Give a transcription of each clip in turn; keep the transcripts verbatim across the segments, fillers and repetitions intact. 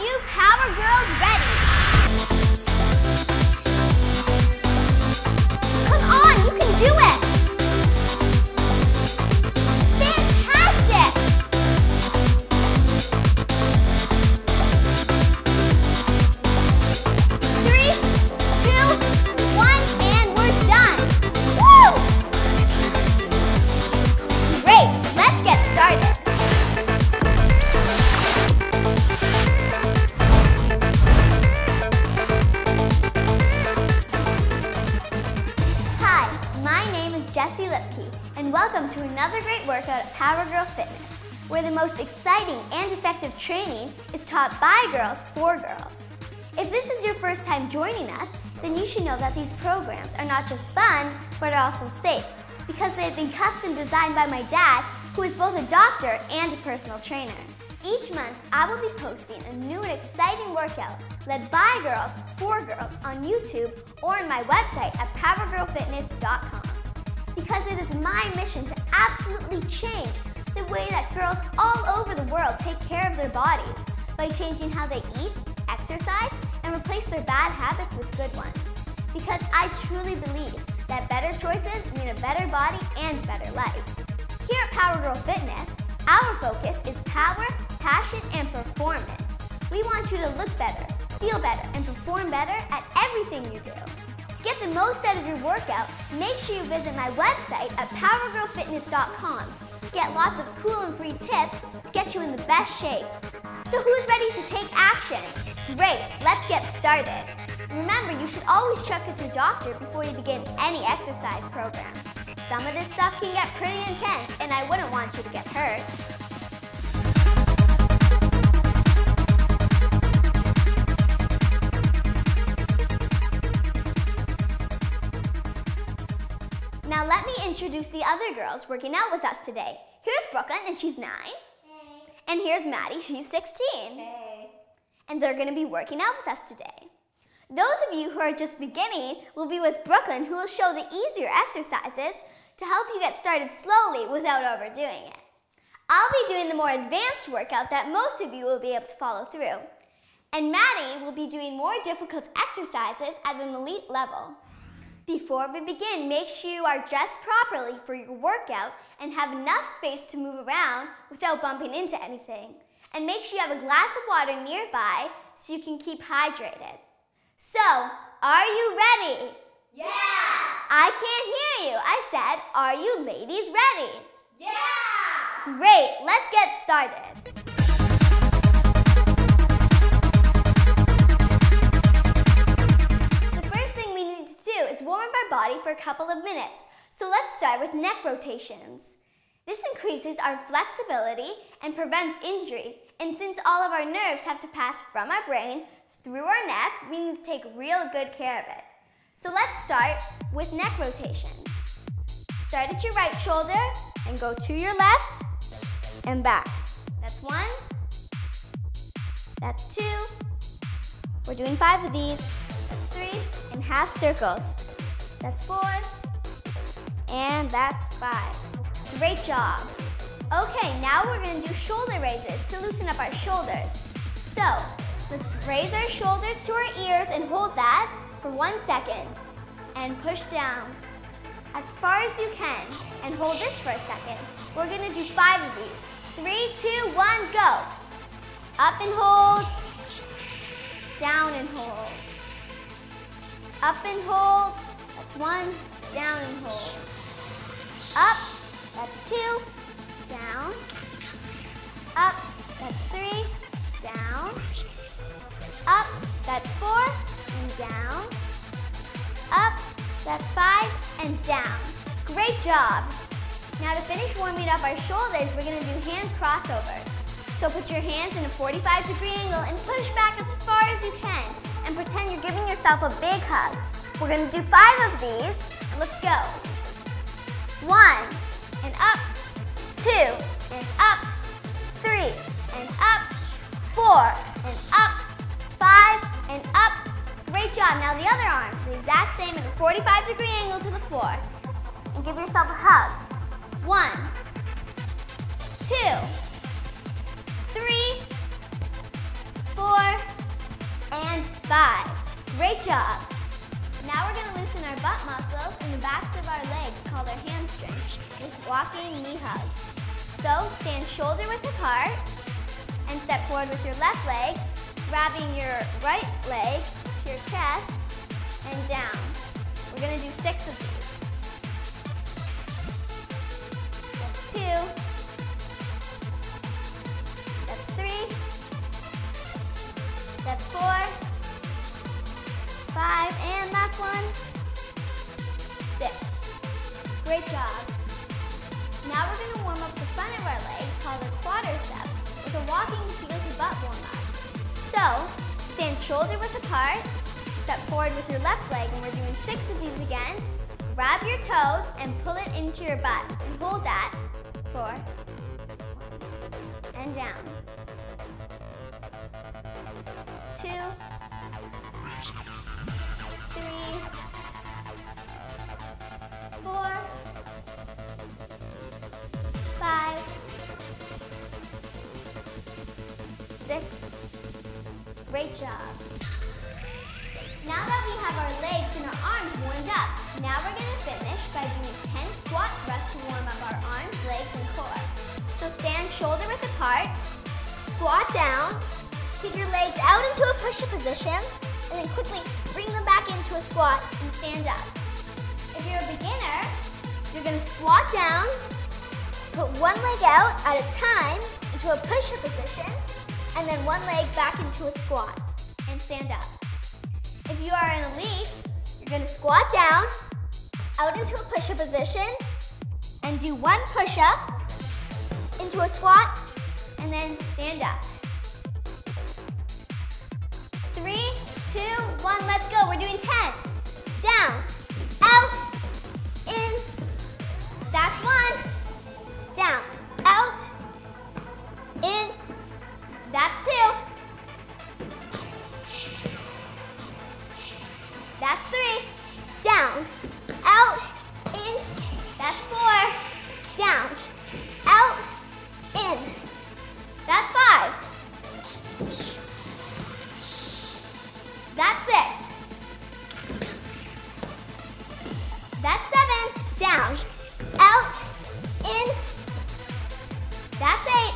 you Power Girls ready? Come on, you can do it! Fantastic! Three, two, one, and we're done! Woo! Great, let's get started. And welcome to another great workout at Power Girl Fitness, where the most exciting and effective training is taught by girls for girls. If this is your first time joining us, then you should know that these programs are not just fun, but are also safe, because they have been custom designed by my dad, who is both a doctor and a personal trainer. Each month, I will be posting a new and exciting workout led by girls for girls on YouTube or on my website at power girl fitness dot com. Because it is my mission to absolutely change the way that girls all over the world take care of their bodies by changing how they eat, exercise, and replace their bad habits with good ones. Because I truly believe that better choices mean a better body and better life. Here at Power Girl Fitness, our focus is power, passion, and performance. We want you to look better, feel better, and perform better at everything you do. To get the most out of your workout, make sure you visit my website at power girl fitness dot com to get lots of cool and free tips to get you in the best shape. So who's ready to take action? Great, let's get started. Remember, you should always check with your doctor before you begin any exercise program. Some of this stuff can get pretty intense, and I wouldn't want you to get hurt. Now let me introduce the other girls working out with us today. Here's Brooklyn, and she's nine. Hey. And here's Maddie, she's sixteen. Hey. And they're gonna be working out with us today. Those of you who are just beginning will be with Brooklyn, who will show the easier exercises to help you get started slowly without overdoing it. I'll be doing the more advanced workout that most of you will be able to follow through. And Maddie will be doing more difficult exercises at an elite level. Before we begin, make sure you are dressed properly for your workout and have enough space to move around without bumping into anything. And make sure you have a glass of water nearby so you can keep hydrated. So, are you ready? Yeah! I can't hear you. I said, are you ladies ready? Yeah! Great, let's get started. Warm our body for a couple of minutes. So let's start with neck rotations. This increases our flexibility and prevents injury. And since all of our nerves have to pass from our brain through our neck, we need to take real good care of it. So let's start with neck rotations. Start at your right shoulder and go to your left and back. That's one. That's two. We're doing five of these. That's three. And half circles. That's four, and that's five. Great job. Okay, now we're gonna do shoulder raises to loosen up our shoulders. So, let's raise our shoulders to our ears and hold that for one second. And push down as far as you can. And hold this for a second. We're gonna do five of these. Three, two, one, go. Up and hold. Down and hold. Up and hold. That's one, down and hold. Up, that's two, down. Up, that's three, down. Up, that's four, and down. Up, that's five, and down. Great job. Now to finish warming up our shoulders, we're gonna do hand crossovers. So put your hands in a forty-five degree angle and push back as far as you can and pretend you're giving yourself a big hug. We're gonna do five of these, and let's go. One, and up, two, and up, three, and up, four, and up, five, and up. Great job. Now the other arm, the exact same at a forty-five degree angle to the floor. And give yourself a hug. One, two, three, four, five. Great job. Now we're going to loosen our butt muscles in the backs of our legs, called our hamstrings, with walking knee hugs. So stand shoulder width apart and step forward with your left leg, grabbing your right leg to your chest and down. We're going to do six of these. That's two. That's three. That's four. Five, and last one, six. Great job. Now we're going to warm up the front of our legs, called the quadriceps, with a walking heel to butt warm up. So stand shoulder width apart, step forward with your left leg, and we're doing six of these again. Grab your toes and pull it into your butt, and hold that for and down. Two. Three, four, five, six. Great job. Now that we have our legs and our arms warmed up, now we're going to finish by doing ten squat thrusts to warm up our arms, legs, and core. So stand shoulder width apart, squat down, keep your legs out into a push-up position, and then quickly bring them back into a squat and stand up. If you're a beginner, you're going to squat down, put one leg out at a time into a push-up position, and then one leg back into a squat and stand up. If you are an elite, you're going to squat down, out into a push-up position, and do one push-up into a squat, and then stand up. Three, two, one, let's go. We're doing ten. Down, out, in. That's one. Down, out, in. That's two. That's three. Down, out, in. That's four. Down, out, in. That's five. That's six. That's seven. Down, out, in. That's eight.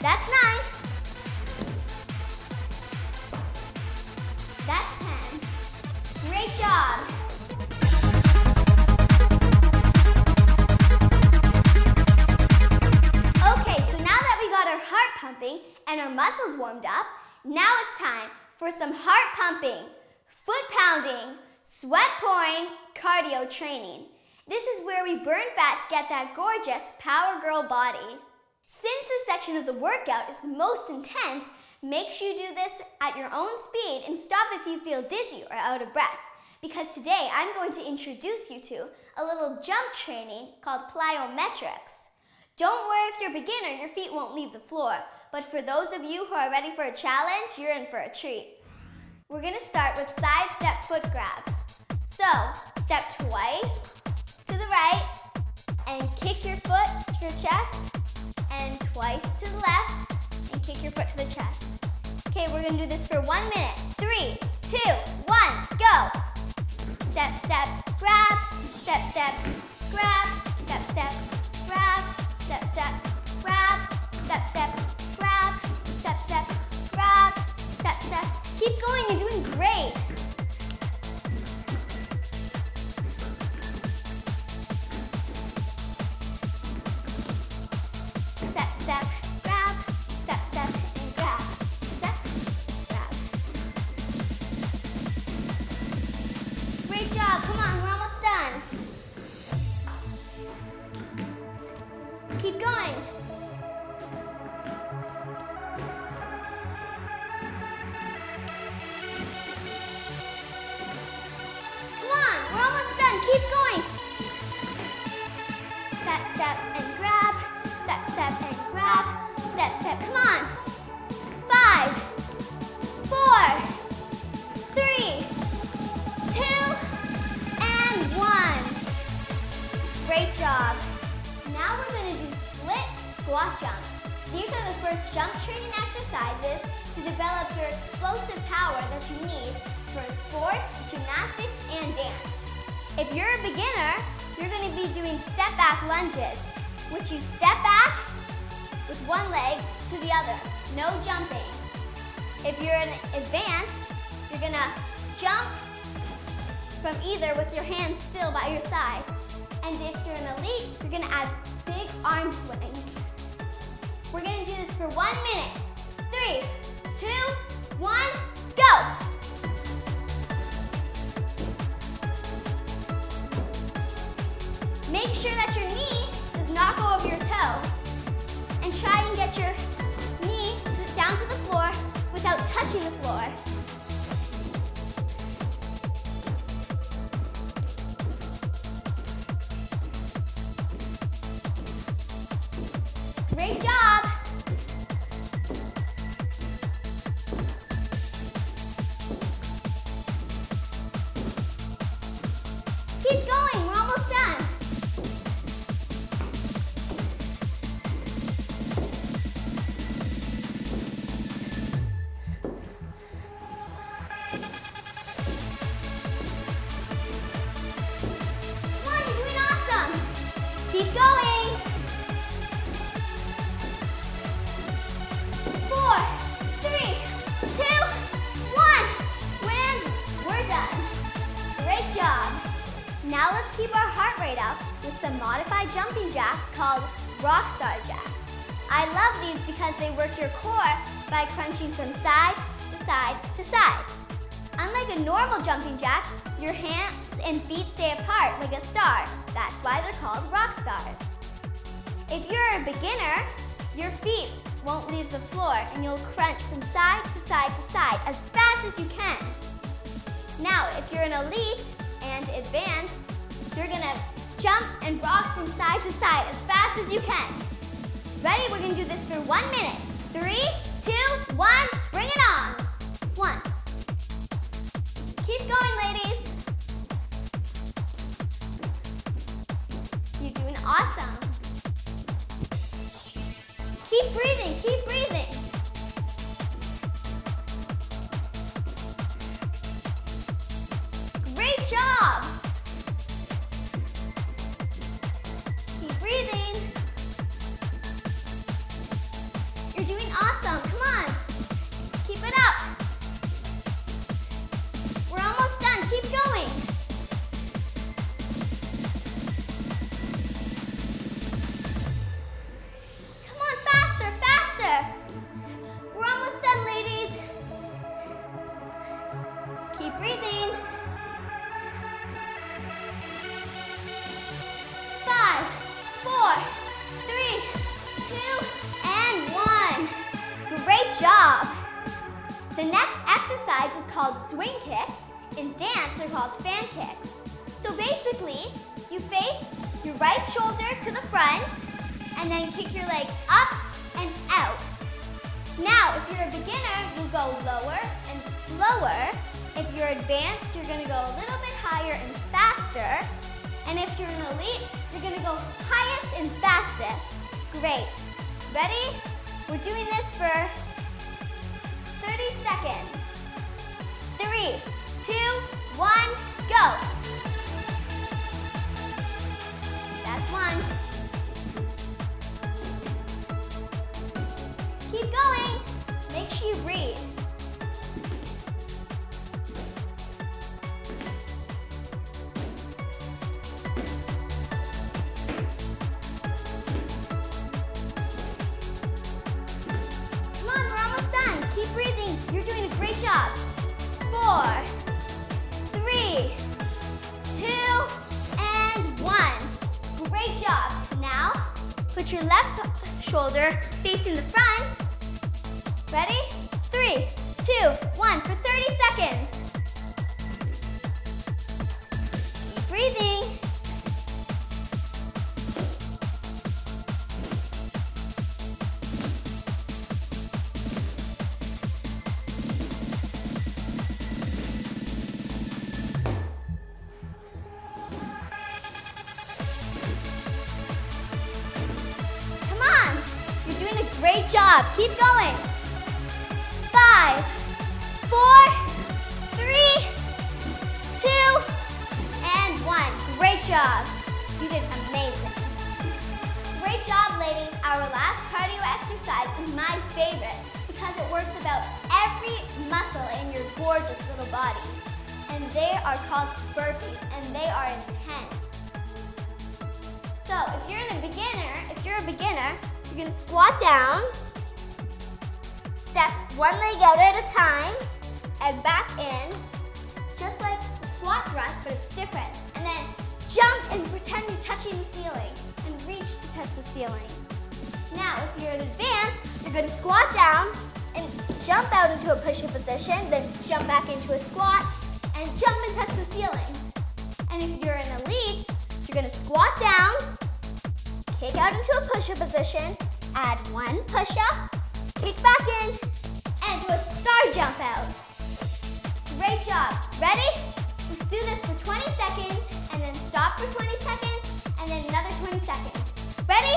That's nine. That's ten. Great job. And our muscles warmed up, now it's time for some heart pumping, foot pounding, sweat pouring, cardio training. This is where we burn fat to get that gorgeous Power Girl body. Since this section of the workout is the most intense, make sure you do this at your own speed and stop if you feel dizzy or out of breath, because today I'm going to introduce you to a little jump training called plyometrics. Don't worry if you're a beginner, your feet won't leave the floor. But for those of you who are ready for a challenge, you're in for a treat. We're gonna start with side step foot grabs. So, step twice to the right and kick your foot to your chest, and twice to the left and kick your foot to the chest. Okay, we're gonna do this for one minute. Three, two, one, go. Step, step, grab, step, step, grab, step, step, grab, step, step, grab, step, step, grab, step, step, grab, step, step. Keep going, you're doing great. Step, step, grab, step, step, and grab, step, grab. Great job, come on, we're almost done. Keep going. Step and grab, step, step and grab, step, step, come on. Five, four, three, two, and one. Great job. Now we're gonna do split squat jumps. These are the first jump training exercises to develop your explosive power that you need for sports, gymnastics, and dance. If you're a beginner, you're going to be doing step back lunges, which you step back with one leg to the other, no jumping. If you're an advanced, you're going to jump from either with your hands still by your side. And if you're an elite, you're going to add big arm swings. We're going to do this for one minute. Three, two, one, go! Make sure that your knee does not go over your toe. And try and get your knee to, down to the floor without touching the floor. Great job! Keep going, we're almost done. One, you're doing awesome. Keep going. Now let's keep our heart rate up with some modified jumping jacks called rockstar jacks. I love these because they work your core by crunching from side to side to side. Unlike a normal jumping jack, your hands and feet stay apart like a star. That's why they're called rock stars. If you're a beginner, your feet won't leave the floor and you'll crunch from side to side to side as fast as you can. Now, if you're an elite, and advanced, you're gonna jump and rock from side to side as fast as you can. Ready? We're gonna do this for one minute. Three, two, one, bring it on. One. Keep going, ladies. You're doing awesome. Keep breathing, keep breathing. Job. Keep breathing. You're doing awesome. Come on. Keep it up. We're almost done. Keep going. Come on, faster, faster. We're almost done, ladies. Keep breathing. Job. The next exercise is called swing kicks. In dance, they're called fan kicks. So basically, you face your right shoulder to the front and then kick your leg up and out. Now, if you're a beginner, you'll go lower and slower. If you're advanced, you're going to go a little bit higher and faster. And if you're an elite, you're going to go highest and fastest. Great. Ready? We're doing this for thirty seconds. Three, two, one, go. That's one. Keep going. Make sure you breathe. You're doing a great job. Four, three, two, and one. Great job. Now, put your left shoulder facing the front. Ready? Three, two, one, for thirty seconds. Keep breathing. Great job. Keep going. Five, four, three, two, and one. Great job. You did amazing. Great job, ladies. Our last cardio exercise is my favorite because it works about every muscle in your gorgeous little body. And they are called burpees, and they are intense. So if you're a beginner, if you're a beginner, you're gonna squat down, step one leg out at a time, and back in, just like the squat thrust, but it's different. And then jump and pretend you're touching the ceiling, and reach to touch the ceiling. Now, if you're advanced, you're gonna squat down and jump out into a push-up position, then jump back into a squat, and jump and touch the ceiling. And if you're an elite, you're gonna squat down, kick out into a push-up position, add one push-up, kick back in, and do a star jump out. Great job. Ready? Let's do this for twenty seconds, and then stop for twenty seconds, and then another twenty seconds. Ready?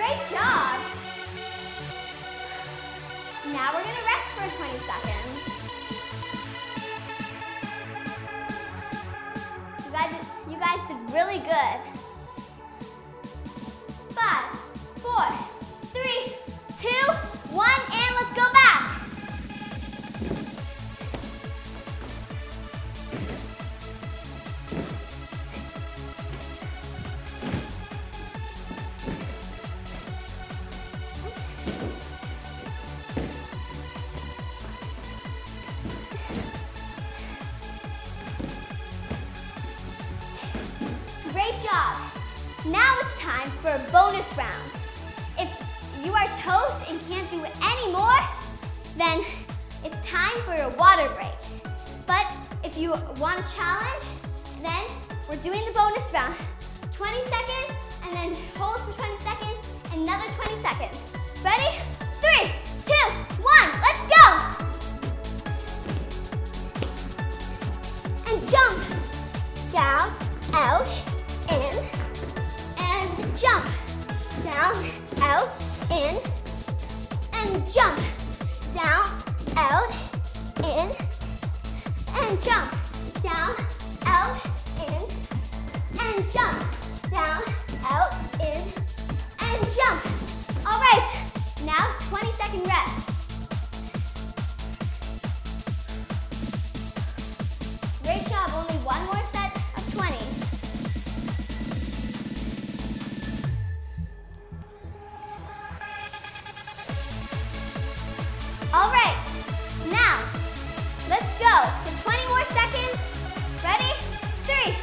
Great job! Now we're gonna rest for twenty seconds. You guys, you guys did really good. Five, four, three, two, one, and let's go back. Now it's time for a bonus round. If you are toast and can't do any more, then it's time for a water break. But if you want a challenge, then we're doing the bonus round. twenty seconds, and then hold for twenty seconds, another twenty seconds. Ready? Three, two, one, let's go! And jump, down, out, in, and jump, down, out, in, and jump, down, out, in, and jump, down, out, in, and jump, down, out, in, and jump. All right, now twenty second rest. Great job, only one more set of twenty. All right, now, let's go for twenty more seconds. Ready? Three,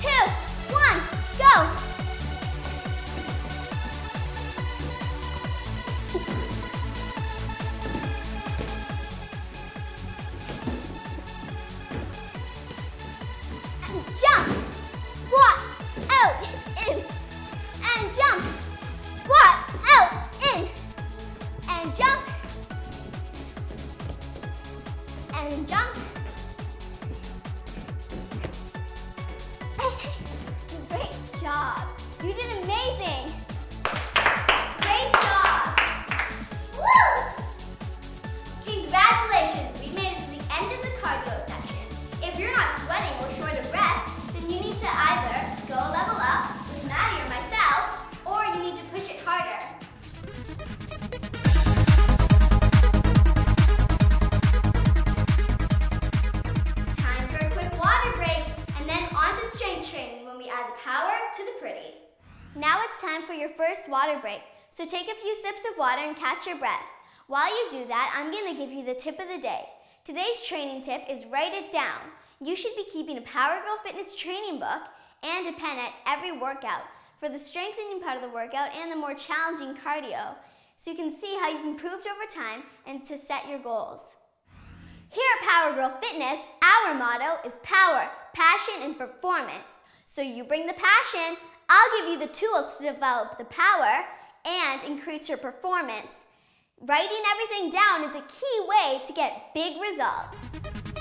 two, one, go! And jump, squat, out, in. And jump, squat, out, in. And jump. And jump. Great job. You did amazing. Great job. Woo! Congratulations. We made it to the end of the cardio section. If you're not sweating or short of breath, then you need to either go level up with Maddie or myself, or you need to push it harder. Power to the pretty. Now it's time for your first water break, so take a few sips of water and catch your breath. While you do that, I'm going to give you the tip of the day. Today's training tip is write it down. You should be keeping a Power Girl Fitness training book and a pen at every workout for the strengthening part of the workout and the more challenging cardio. so you can see how you've improved over time and to set your goals. Here at Power Girl Fitness, our motto is power, passion, and performance. So you bring the passion, I'll give you the tools to develop the power and increase your performance. Writing everything down is a key way to get big results.